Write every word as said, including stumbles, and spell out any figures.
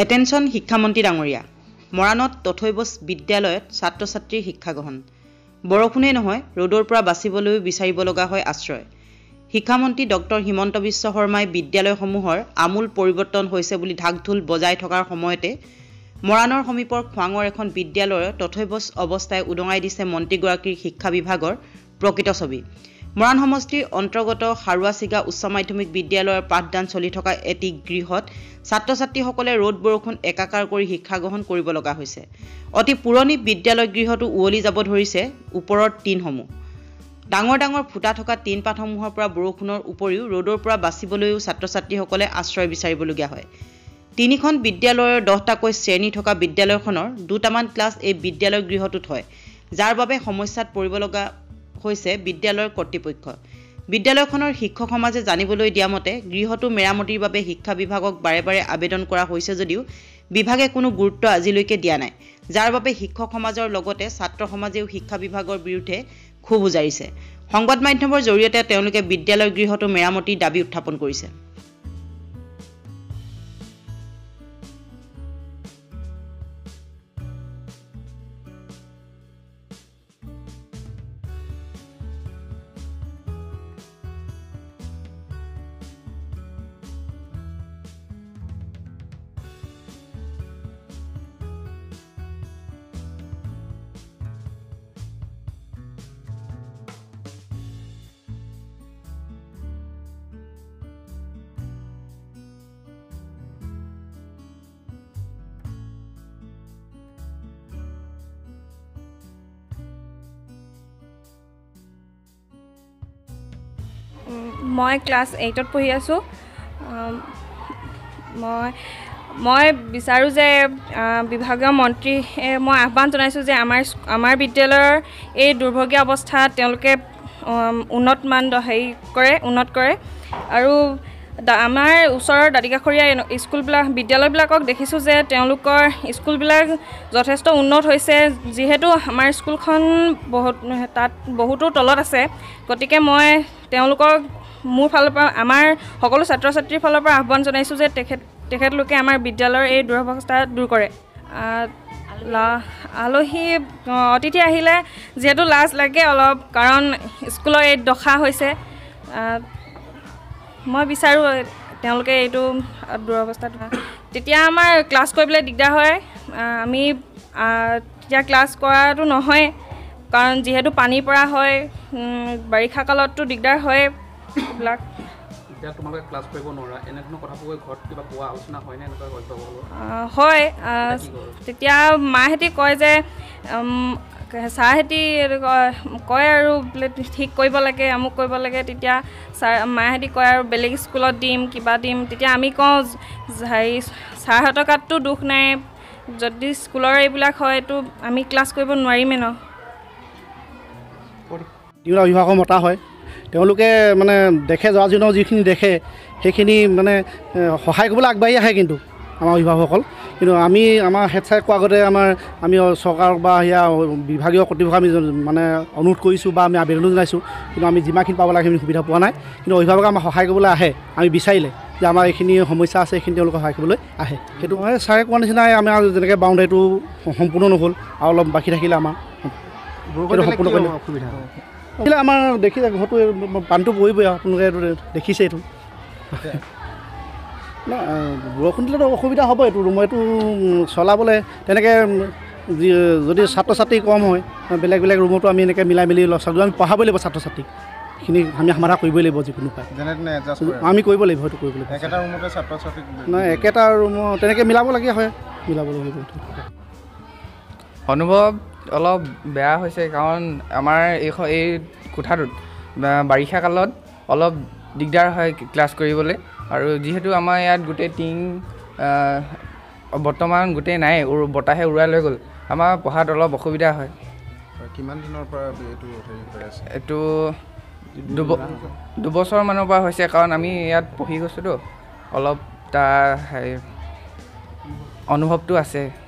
Attention शिक्षामंत्री डांगरिया मराणत तथैबस विद्यालयत छात्र छात्री शिक्षा ग्रहण बरखुने নহয় रोडर পৰা বাচিবলৈ বিচাৰিব লগা হয় আশ্ৰয়। শিক্ষামন্ত্ৰী ডক্টৰ হিমন্ত বিশ্ব শৰ্মাই বিদ্যালয় সমূহৰ আমূল পৰিৱৰ্তন হৈছে বুলি ঢাকঢোল বজাই থকাৰ সময়তে মৰাণৰ সমীপৰ খোৱাঙৰ এখন বিদ্যালয়ৰ তথৈবস অৱস্থাই উদঙাই দিছে মন্ত্ৰীগৰাকীৰ শিক্ষা বিভাগৰ প্ৰকৃত ছবি। মৰাণ সমষ্টিৰ অন্তৰ্গত হাৰুৱাছিগা উচ্চ মাধ্যমিক বিদ্যালয়ৰ পাঠদান চলি থকা এটি গৃহত ছাত্ৰ ছাত্ৰীসকলে ৰ'দ বৰষুণ একাকাৰ কৰি শিক্ষা গ্ৰহণ কৰিব লগা হৈছে। অতি পুৰণি বিদ্যালয় গৃহটো উৱলি যাব ধৰিছে ওপৰৰ টিনসমূহ। ডাঙৰ ডাঙৰ ফুটা থকা টিন পাতসমূহৰ পৰা বৰষুণৰ উপৰিও ৰ'দৰ পৰা বাচিবলৈও ছাত্ৰ ছাত্ৰীসকলে আশ্ৰয় বিচাৰিবলগীয়া হয়। তিনিখন বিদ্যালয়ৰ দহটাকৈ শ্ৰেণী থকা বিদ্যালয়খনৰ দুটামান ক্লাছ এই বিদ্যালয় গৃহটোত হয়, যাৰ বাবে সমস্যাত পৰিব লগা হৈছে বিদ্যালয়ৰ কৰ্তৃপক্ষ। বিদ্যালয়খনৰ শিক্ষক সমাজে জানিবলৈ দিয়া মতে গৃহটো মেৰামতিৰ বাবে শিক্ষা বিভাগক বাৰে বাৰে আবেদন কৰা হৈছে যদিও বিভাগে কোনো গুৰুত্ব আজিলৈকে দিয়া নাই, যাৰ বাবে শিক্ষক সমাজৰ লগতে ছাত্ৰ সমাজেও শিক্ষা বিভাগৰ বিৰুদ্ধে ক্ষোভ উজাৰিছে। সংবাদ মাধ্যমৰ জৰিয়তে তেওঁলোকে বিদ্যালয় গৃহটো মেৰামতিৰ দাবী উত্থাপন কৰিছে। মই ক্লাছ আঠত পঢ়ি আছোঁ। মই মই বিচাৰোঁ যে বিভাগীয় মন্ত্ৰী মই আহ্বান জনাইছোঁ যে আমাৰ আমাৰ বিদ্যালয়ৰ এই দুৰ্ভগীয়া অৱস্থা তেওঁলোকে উন্নত মানদ হেৰি কৰে উন্নত কৰে। আৰু আমাৰ ওচৰৰ দাঁতিকাষৰীয়া স্কুলবিলাক বিদ্যালয়বিলাকক দেখিছোঁ যে তেওঁলোকৰ স্কুলবিলাক যথেষ্ট উন্নত হৈছে, যিহেতু আমাৰ স্কুলখন বহুত তাত বহুতো তলত আছে। গতিকে মই তেওঁলোকক মোৰ ফালৰ পৰা আমাৰ সকলো ছাত্ৰ ছাত্ৰীৰ ফালৰ পৰা আহ্বান জনাইছোঁ যে তেখেত তেখেতলোকে আমাৰ বিদ্যালয়ৰ এই দুৰৱস্থা দূৰ কৰে। আলহী অতিথি আহিলে যিহেতু লাজ লাগে অলপ, কাৰণ স্কুলৰ এই দশা হৈছে। মই বিচাৰোঁ তেওঁলোকে এইটো দুৰৱস্থাত তেতিয়া আমাৰ ক্লাছ কৰিবলৈ দিগদাৰ হয়। আমি তেতিয়া ক্লাছ কৰাটো নহয়, কাৰণ যিহেতু পানীৰ পৰা হয়, বাৰিষা কালততো দিগদাৰ হয়। হয়, তেতিয়া মাহেঁতি কয় যে ছাৰহেঁতি কয় আৰু ঠিক কৰিব লাগে, আমুক কৰিব লাগে। তেতিয়া ছাৰ মাহেঁতি কয় আৰু বেলেগ স্কুলত দিম, কিবা দিম। তেতিয়া আমি কওঁ হেৰি ছাৰহঁতৰ গাততো দুখ নাই, যদি স্কুলৰ এইবিলাক হয় তো আমি ক্লাছ কৰিব নোৱাৰিমেই ন। অভিভাৱক মতা হয়, তেওঁলোকে মানে দেখে জৰাজীৰ্ণ যিখিনি দেখে সেইখিনি মানে সহায় কৰিবলৈ আগবাঢ়ি আহে কিন্তু আমাৰ অভিভাৱকসকল। কিন্তু আমি আমাৰ হেড ছাৰে কোৱাৰ আগতে আমাৰ আমি চৰকাৰক বা সেয়া বিভাগীয় কৰ্তৃপক্ষক আমি মানে অনুৰোধ কৰিছোঁ বা আমি আবেদনো জনাইছোঁ, কিন্তু আমি যিমানখিনি পাব লাগে সেইখিনি সুবিধা পোৱা নাই। কিন্তু অভিভাৱকে আমাক সহায় কৰিবলৈ আহে, আমি বিচাৰিলে যে আমাৰ এইখিনি সমস্যা আছে এইখিনি তেওঁলোকে সহায় কৰিবলৈ আহে। সেইটো ছাৰে কোৱাৰ নিচিনাই আমাৰ যেনেকৈ বাউণ্ডেৰীটো সম্পূৰ্ণ নহ'ল আৰু অলপ বাকী থাকিলে আমাৰ অসুবিধা হয়। আমাৰ দেখি ঘৰটো পানীটো পৰিবই, আপোনালোকে এইটো দেখিছে। এইটো বৰষুণ দিলেতো অসুবিধা হ'ব। এইটো ৰুম এইটো চলাবলৈ তেনেকৈ যদি ছাত্ৰ ছাত্ৰী কম হয় বেলেগ বেলেগ ৰুমতো আমি এনেকৈ মিলাই মিলি ল'ৰা ছোৱালী আমি পঢ়াবই লাগিব। ছাত্ৰ ছাত্ৰীক সেইখিনি আমি সমাধা কৰিবই লাগিব, যিকোনো উপায় আমি কৰিব লাগিব। সেইটো কৰিব লাগিব, একেটা ৰুমতে ছাত্ৰ ছাত্ৰীক নাই একেটা ৰুমত তেনেকৈ মিলাবলগীয়া হয়, মিলাবলৈ লাগিব। অনুভৱ অলপ বেয়া হৈছে, কাৰণ আমাৰ এই এই কোঠাটোত বাৰিষা কালত অলপ দিগদাৰ হয় ক্লাছ কৰিবলৈ। আৰু যিহেতু আমাৰ ইয়াত গোটেই টিং বৰ্তমান গোটেই নাই, বতাহে উৰুৱাই লৈ গ'ল, আমাৰ পঢ়াত অলপ অসুবিধা হয়। কিমান দিনৰ পৰা এইটো দুব দুবছৰমানৰ পৰা হৈছে, কাৰণ আমি ইয়াত পঢ়ি গৈছোঁতো, অলপ তাৰ অনুভৱটো আছে।